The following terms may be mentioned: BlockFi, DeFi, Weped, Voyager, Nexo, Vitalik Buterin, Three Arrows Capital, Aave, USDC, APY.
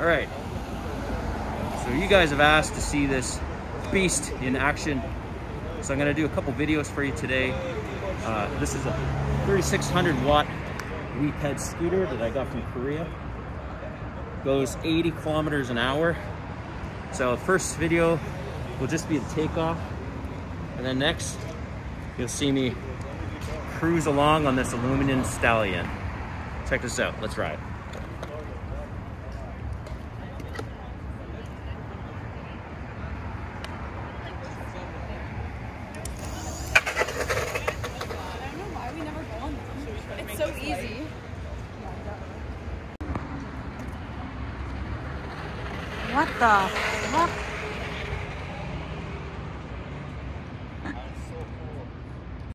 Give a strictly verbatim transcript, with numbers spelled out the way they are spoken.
All right, so you guys have asked to see this beast in action, so I'm gonna do a couple videos for you today. Uh, this is a thirty-six hundred watt Weped scooter that I got from Korea. Goes eighty kilometers an hour. So first video will just be the takeoff, and then next you'll see me cruise along on this aluminum stallion. Check this out, let's ride. It's so easy. What the fuck?